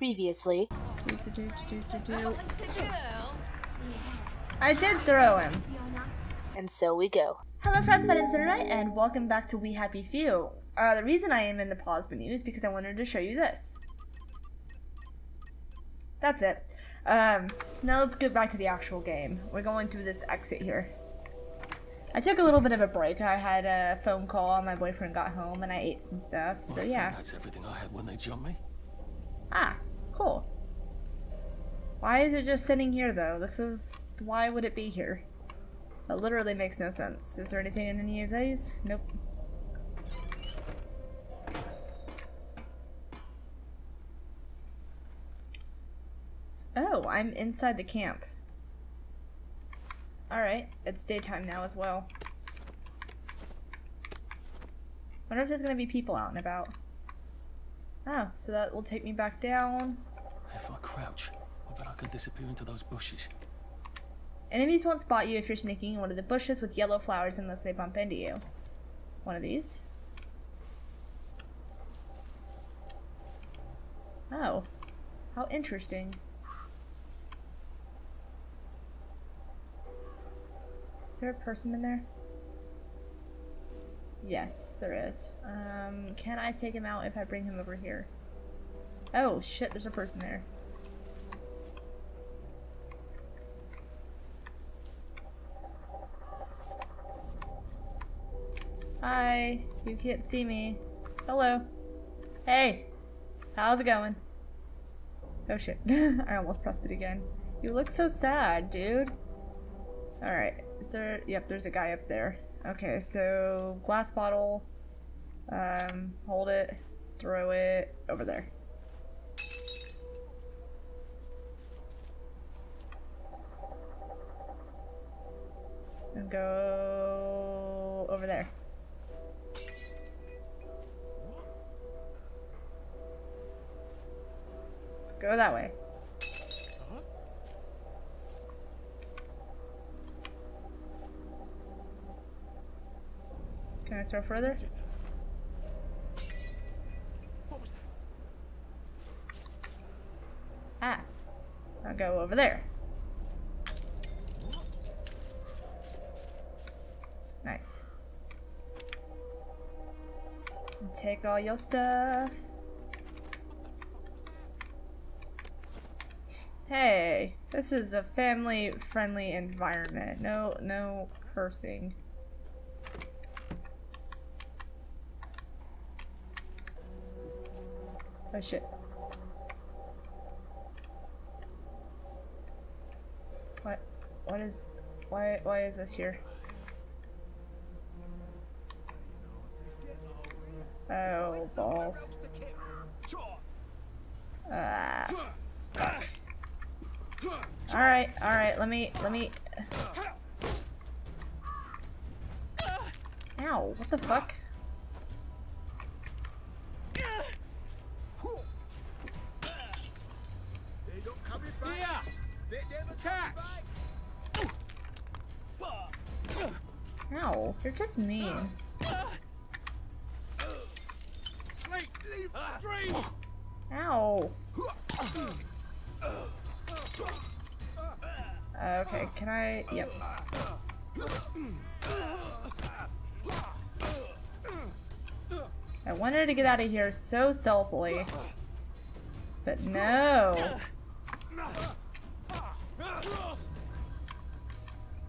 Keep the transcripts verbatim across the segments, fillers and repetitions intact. previously. Do, do, do, do, do, do. I did throw him. And so we go. Hello friends, my name is Internet, and welcome back to We Happy Few. Uh, the reason I am in the pause menu is because I wanted to show you this. That's it. Um, now let's get back to the actual game. We're going through this exit here. I took a little bit of a break. I had a phone call, my boyfriend got home, and I ate some stuff, so well, yeah. That's everything I had when they jumped me. Ah, cool. Why is it just sitting here, though? This is... Why would it be here? That literally makes no sense. Is there anything in any of these? Nope. Oh, I'm inside the camp. Alright, it's daytime now as well. Wonder if there's gonna be people out and about. Oh, so that will take me back down. If I crouch, I bet I could disappear into those bushes. Enemies won't spot you if you're sneaking in one of the bushes with yellow flowers unless they bump into you. One of these. Oh, how interesting. Is there a person in there? Yes, there is. Um, can I take him out if I bring him over here? Oh shit, there's a person there. Hi, you can't see me. Hello. Hey, how's it going? Oh shit, I almost pressed it again. You look so sad, dude. Alright. Is there, yep, there's a guy up there. Okay, so glass bottle, um, hold it, throw it over there. And go over there. Go that way. Can I throw further? Ah, I'll go over there. Nice. Take all your stuff. Hey, this is a family-friendly environment. No, no cursing. Oh shit. What? What is? Why? Why is this here? Oh balls! Ah! Fuck. All right, all right. Let me. Let me. Ow! What the fuck? Ow, you're just mean. Ow. Okay, can I? Yep. I wanted to get out of here so stealthily, but no.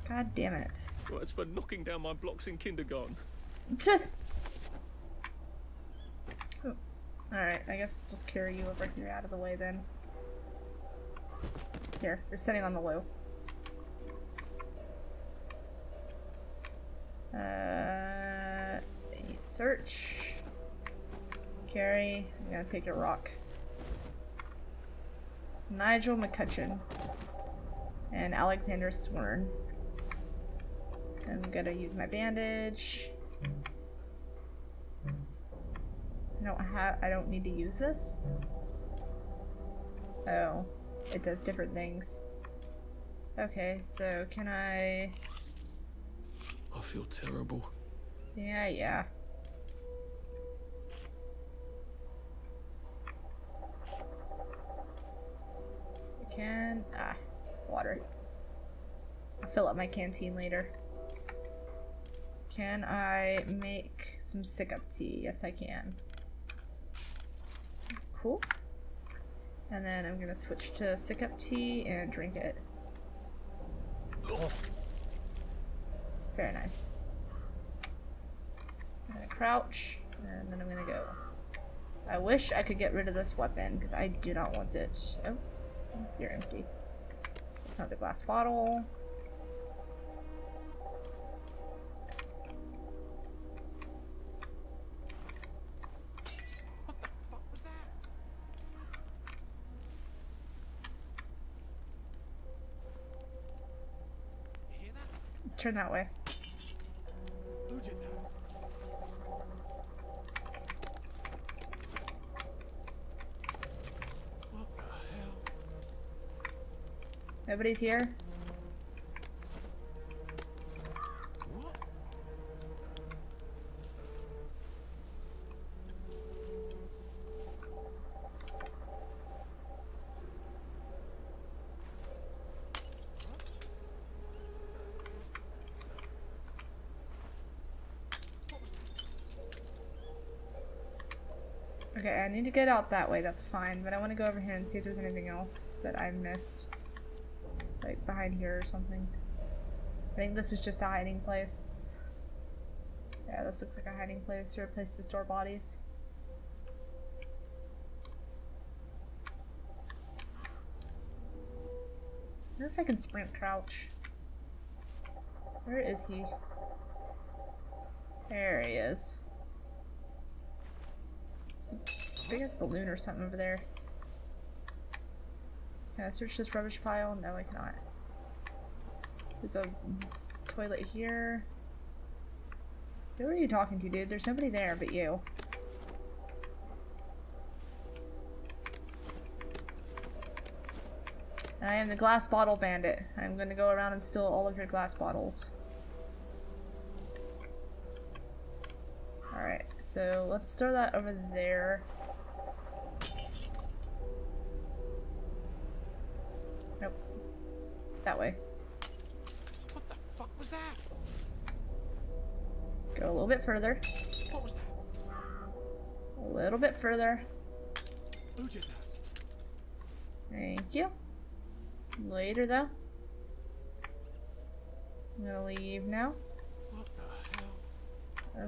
God damn it. Well, it's for knocking down my blocks in kindergarten. Oh. Alright, I guess I'll just carry you over here out of the way then. Here, you're sitting on the loo. Uh, search. Carry. I'm gonna take a rock. Nigel McCutcheon. And Alexander Swern. I'm gonna use my bandage. I don't have. I don't need to use this. Oh, it does different things. Okay, so can I? I feel terrible. Yeah, yeah. Can... ah, water. I'll fill up my canteen later. Can I make some sick-up tea? Yes, I can. Cool. And then I'm gonna switch to sick-up tea and drink it. Very nice. I'm gonna crouch, and then I'm gonna go. I wish I could get rid of this weapon, because I do not want it. Oh, you're empty. Another glass bottle. Turn that way. Who did that? What the hell? Nobody's here? What? Okay, I need to get out that way, that's fine, but I want to go over here and see if there's anything else that I missed. Like, behind here or something. I think this is just a hiding place. Yeah, this looks like a hiding place or a place to store bodies. I wonder if I can sprint crouch. Where is he? There he is. Big ass balloon or something over there. Can I search this rubbish pile? No, I cannot. There's a toilet here. Who are you talking to, dude? There's nobody there but you. I am the glass bottle bandit. I'm gonna go around and steal all of your glass bottles. Alright, so let's throw that over there. Nope. That way. What the fuck was that? Go a little bit further. What was that? A little bit further. Who did that? Thank you. Later, though. I'm gonna leave now.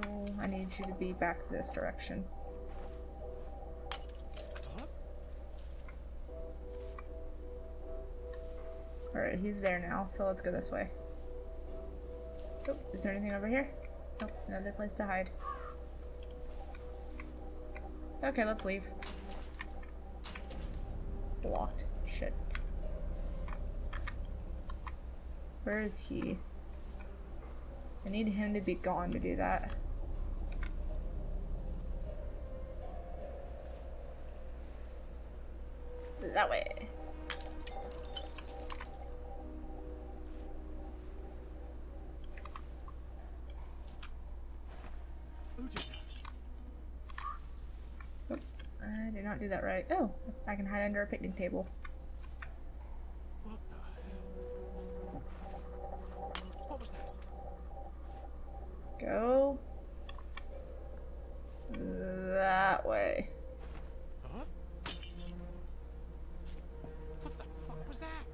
Oh, I need you to be back this direction. Alright, he's there now, so let's go this way. Oh, is there anything over here? Nope, another place to hide. Okay, let's leave. Blocked. Shit. Where is he? I need him to be gone to do that. That way. Oop, I did not do that right. Oh, I can hide under a picnic table. Go that way. Huh? What the fuck was that?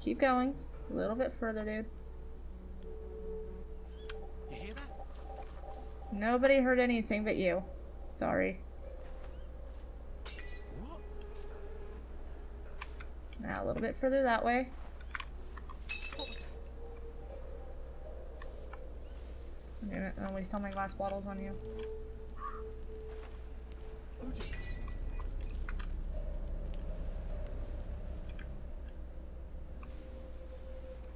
Keep going. A little bit further, dude. You hear that? Nobody heard anything but you. Sorry. What? Now a little bit further that way. I'll waste all my glass bottles on you.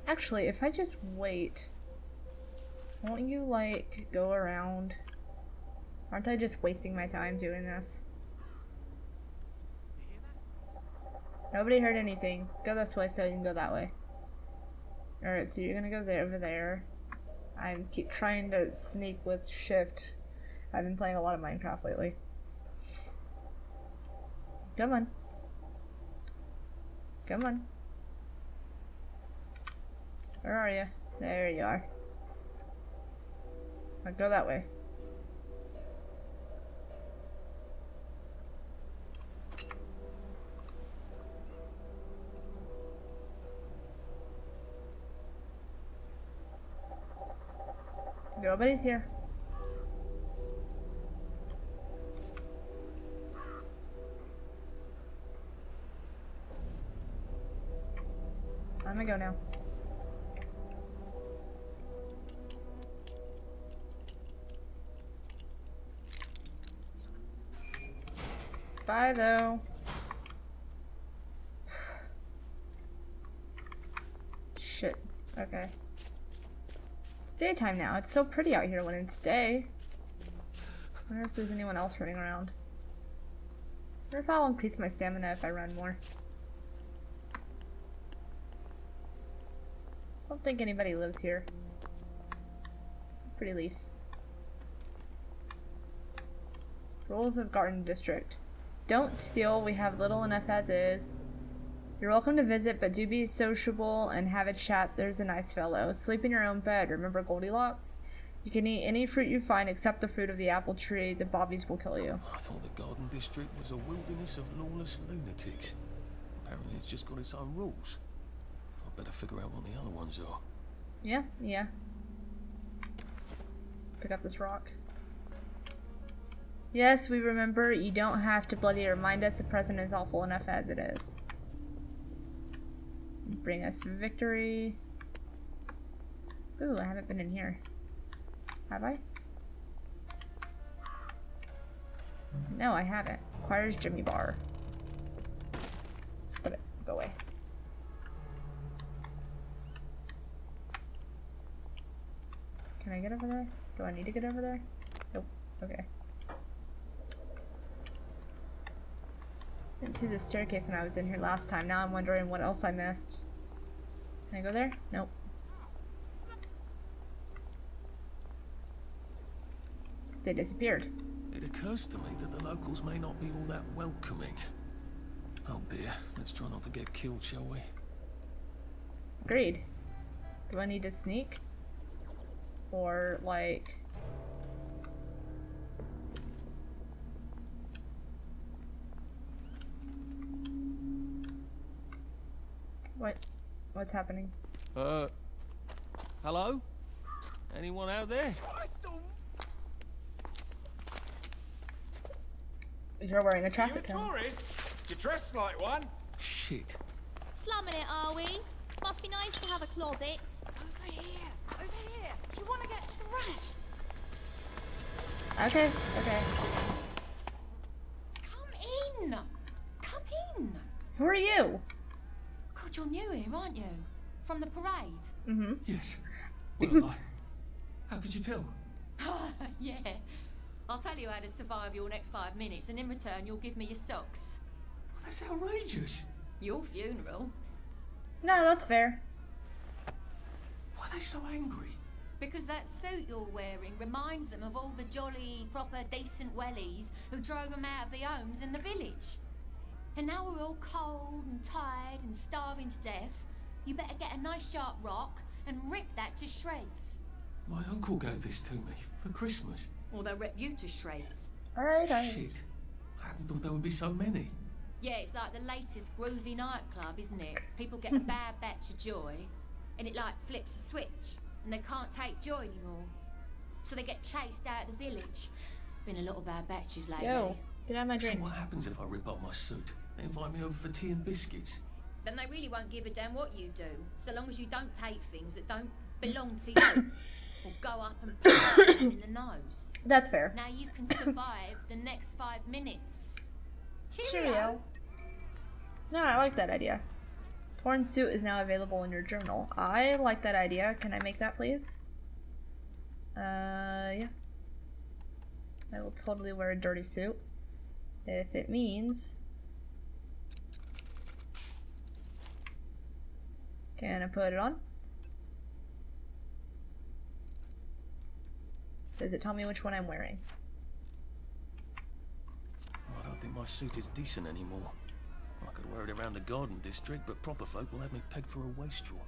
Actually, if I just wait, won't you, like, go around? Aren't I just wasting my time doing this? Nobody heard anything. Go this way so you can go that way. Alright, so you're gonna go there, over there. I keep trying to sneak with shift. I've been playing a lot of Minecraft lately. Come on. Come on. Where are you? There you are. I'll go that way. Nobody's here. I'm gonna go now. Bye, though. Shit. Okay. Daytime now. It's so pretty out here when it's day. I wonder if there's anyone else running around. I wonder if I'll increase my stamina if I run more. I don't think anybody lives here. Pretty leaf. Rules of Garden District. Don't steal. We have little enough as is. You're welcome to visit, but do be sociable and have a chat. There's a nice fellow. Sleep in your own bed. Remember Goldilocks? You can eat any fruit you find except the fruit of the apple tree. The bobbies will kill you. I thought the Garden District was a wilderness of lawless lunatics. Apparently it's just got its own rules. I'd better figure out what the other ones are. Yeah, yeah. Pick up this rock. Yes, we remember. You don't have to bloody remind us. The present is awful enough as it is. Bring us victory. Ooh, I haven't been in here. Have I? No, I haven't. Requires Jimmy bar. Stop it. Go away. Can I get over there? Do I need to get over there? Nope. Okay. Didn't see the staircase when I was in here last time. Now I'm wondering what else I missed. Can I go there? Nope. They disappeared. It occurs to me that the locals may not be all that welcoming. Oh dear. Let's try not to get killed, shall we? Agreed. Do I need to sneak? Or, like... What? What's happening? Uh, hello? Anyone out there? You're wearing a traffic cone. You a tourist? You dressed like one. Shit. Slumming it, are we? Must be nice to have a closet. Over here, over here. You want to get thrashed? Okay, okay. Come in, come in. Who are you? You're new here, aren't you? From the parade? Mm-hmm. Yes. Well, I, how could you tell? Yeah. I'll tell you how to survive your next five minutes, and in return, you'll give me your socks. Well, that's outrageous. Your funeral? No, that's fair. Why are they so angry? Because that suit you're wearing reminds them of all the jolly, proper, decent wellies who drove them out of the homes in the village. And now we're all cold and tired and starving to death. You better get a nice sharp rock and rip that to shreds. My uncle gave this to me for Christmas. Or they'll rip you to shreds. Alright, I... Shit. I hadn't thought there would be so many. Yeah, it's like the latest groovy nightclub, isn't it? People get a bad batch of joy, and it like flips a switch, and they can't take joy anymore. So they get chased out of the village. Been a lot of bad batches lately. Yo, get out of my drink. So what happens if I rip up my suit? They invite me over for tea and biscuits. Then they really won't give a damn what you do, so long as you don't take things that don't belong to you, or go up and punch them in the nose. That's fair. Now you can survive the next five minutes. Cheerio. Cheerio. No, I like that idea. Torn suit is now available in your journal. I like that idea. Can I make that, please? Uh, yeah. I will totally wear a dirty suit if it means. Can I put it on? Does it tell me which one I'm wearing? I don't think my suit is decent anymore. I could wear it around the Garden District, but proper folk will have me pegged for a wastrel.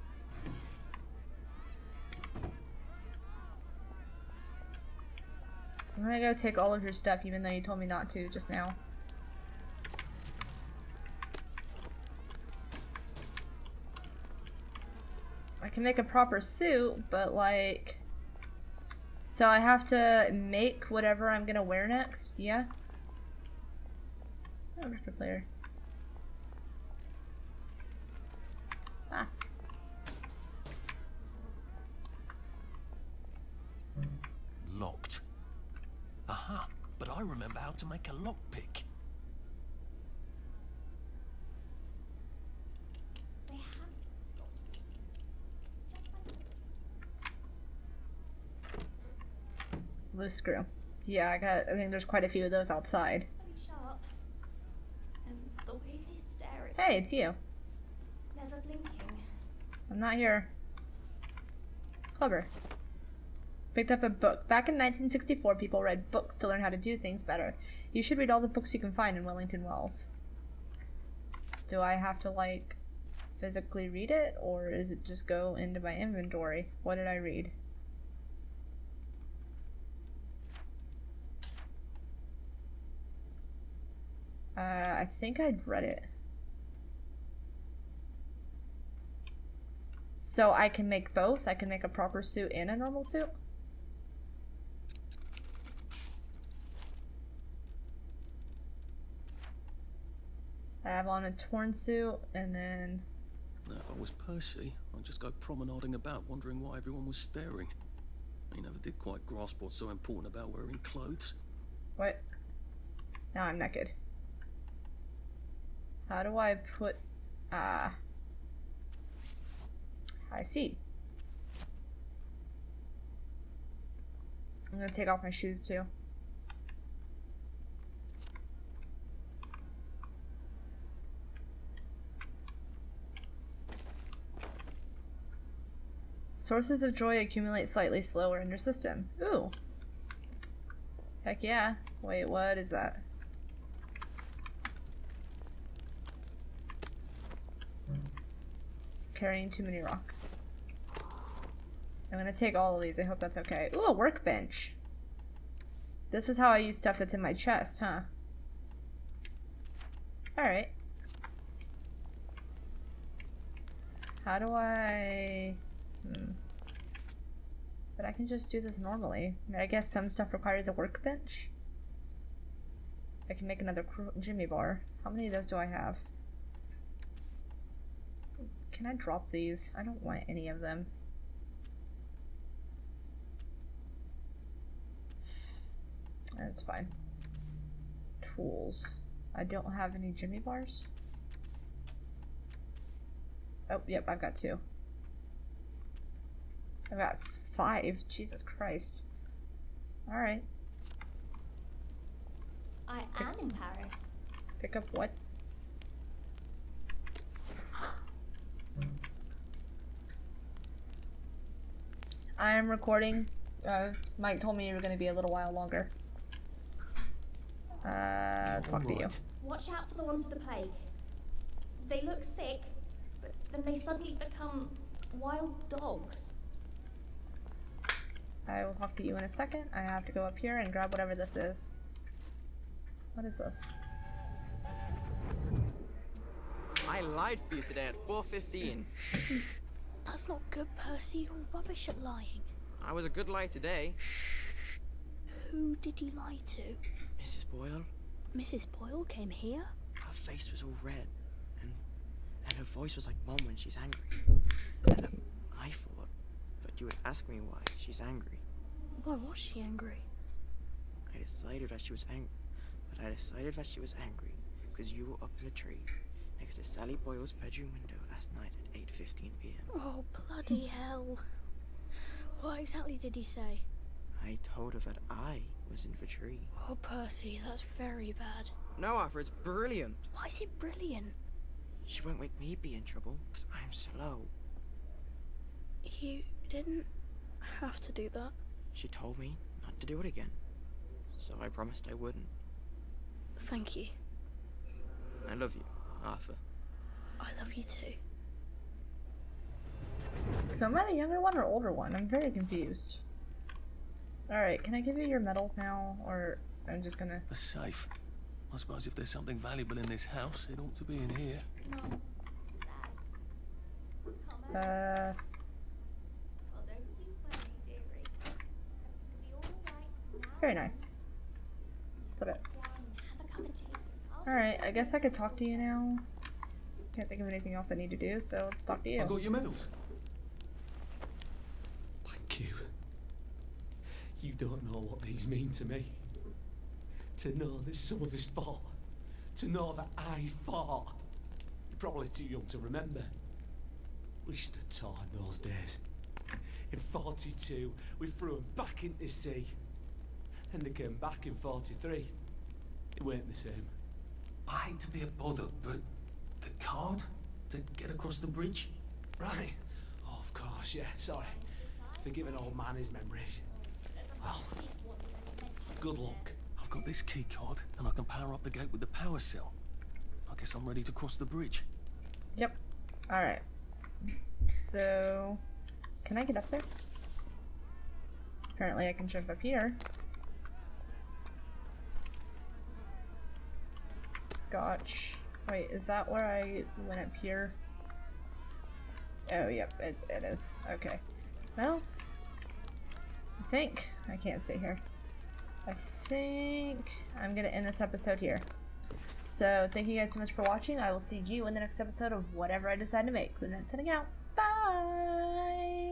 I'm gonna go take all of your stuff, even though you told me not to just now. I can make a proper suit, but like... So I have to make whatever I'm gonna wear next, yeah? Oh, record player. Ah. Locked. Aha, but I remember how to make a lockpick. Loose screw. Yeah, I got. I think there's quite a few of those outside. And the way they stare at hey, it's you. Never blinking. I'm not here. Clever. Picked up a book. Back in nineteen sixty-four, people read books to learn how to do things better. You should read all the books you can find in Wellington Wells. Do I have to, like, physically read it? Or is it just go into my inventory? What did I read? Uh, I think I'd read it. So I can make both? I can make a proper suit and a normal suit? I have on a torn suit, and then... Now, if I was Percy, I'd just go promenading about, wondering why everyone was staring. I never did quite grasp what's so important about wearing clothes. What? Now I'm naked. How do I put, ah, uh, I see. I'm gonna take off my shoes too. Sources of joy accumulate slightly slower in your system. Ooh. Heck yeah. Wait, what is that? Carrying too many rocks. I'm gonna take all of these. I hope that's okay. Ooh, a workbench. This is how I use stuff that's in my chest, huh? Alright. How do I... Hmm. But I can just do this normally. I mean, I guess some stuff requires a workbench. I can make another Jimmy bar. How many of those do I have? Can I drop these? I don't want any of them. That's fine. Tools. I don't have any Jimmy bars. Oh, yep, I've got two. I've got five. Jesus Christ. Alright. I am in Paris. Pick up what? I am recording. Uh, Mike told me you were going to be a little while longer. Uh, talk to you. Watch out for the ones with the plague. They look sick, but then they suddenly become wild dogs. I will talk to you in a second. I have to go up here and grab whatever this is. What is this? I lied for you today at four fifteen. That's not good, Percy. You're rubbish at lying. I was a good lie today. Who did you lie to? Missus Boyle. Missus Boyle came here? Her face was all red, and and her voice was like Mum when she's angry. And um, I thought that you would ask me why she's angry. Why was she angry? I decided that she was angry, but I decided that she was angry because you were up in the tree next to Sally Boyle's bedroom window last night at eight fifteen p m Oh, bloody hell. What exactly did he say? I told her that I was in the tree. Oh, Percy, that's very bad. No, Arthur, it's brilliant. Why is it brilliant? She won't make me be in trouble, because I'm slow. You didn't have to do that. She told me not to do it again, so I promised I wouldn't. Thank you. I love you. Arthur. I love you too. So am I the younger one or older one? I'm very confused. Alright, can I give you your medals now, or I'm just gonna... A safe. I suppose if there's something valuable in this house, it ought to be in here. Uh... Very nice. Stop it. Alright, I guess I could talk to you now. Can't think of anything else I need to do, so let's talk to you. I got your medals. Thank you. You don't know what these mean to me. To know that some of us fought. To know that I fought. You're probably too young to remember. Wish the time those days. In forty-two, we threw them back into the sea. Then they came back in forty-three. It weren't the same. I hate to be a bother, but the card to get across the bridge? Right. Oh, of course, yeah, sorry. Forgive an old man his memories. Well, good luck. I've got this key card, and I can power up the gate with the power cell. I guess I'm ready to cross the bridge. Yep. Alright. So, can I get up there? Apparently I can jump up here. Scotch. Wait, is that where I went up here? Oh, yep, it, it is. Okay. Well, I think... I can't sit here. I think... I'm gonna end this episode here. So, thank you guys so much for watching. I will see you in the next episode of whatever I decide to make. Lunette sending out. Bye!